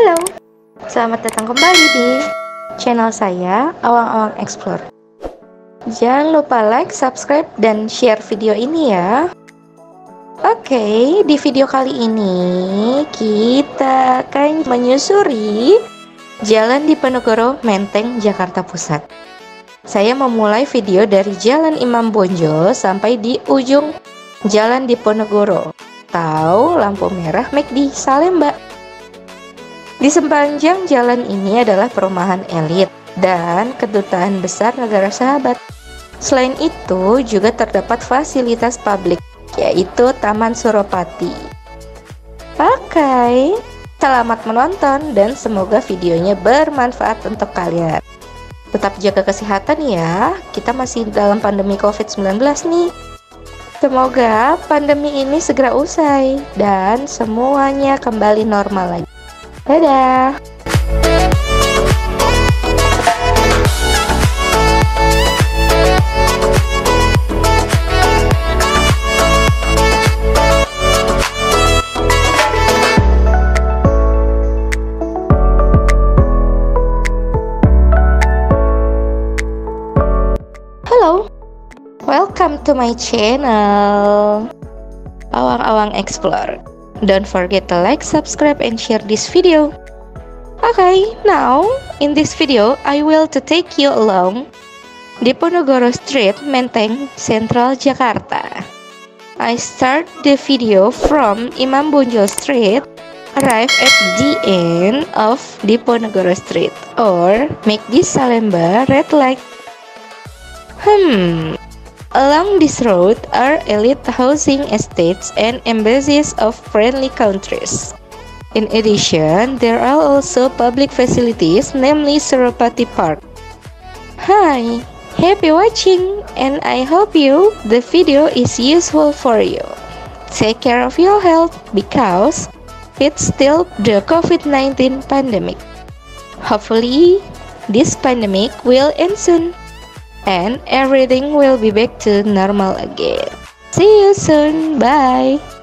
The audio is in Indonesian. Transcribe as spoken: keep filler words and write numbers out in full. Halo, selamat datang kembali di channel saya, Awang Awang Explore. Jangan lupa like, subscribe, dan share video ini ya. Oke, okay, di video kali ini kita akan menyusuri Jalan Diponegoro, Menteng, Jakarta Pusat. Saya memulai video dari Jalan Imam Bonjol sampai di ujung Jalan Diponegoro atau lampu merah McD Salemba. Di sepanjang jalan ini adalah perumahan elit dan kedutaan besar negara sahabat. Selain itu juga terdapat fasilitas publik, yaitu Taman Suropati. Pakai. Selamat menonton dan semoga videonya bermanfaat untuk kalian. Tetap jaga kesehatan ya, kita masih dalam pandemi covid sembilan belas nih. Semoga pandemi ini segera usai dan semuanya kembali normal lagi. Dadah! Welcome to my channel, Awang Awang Explore. Don't forget to like, subscribe, and share this video. Okay, now in this video, I will to take you along Diponegoro Street, Menteng, Central Jakarta. I start the video from Imam Bonjol Street, arrive at the end of Diponegoro Street or M C D Salemba red light. Hmm. Along this road are elite housing estates and embassies of friendly countries. In addition, there are also public facilities, namely Suropati Park. Hi, happy watching, and I hope you the video is useful for you. Take care of your health because it's still the covid nineteen pandemic. Hopefully, this pandemic will end soon and everything will be back to normal again. See you soon. Bye.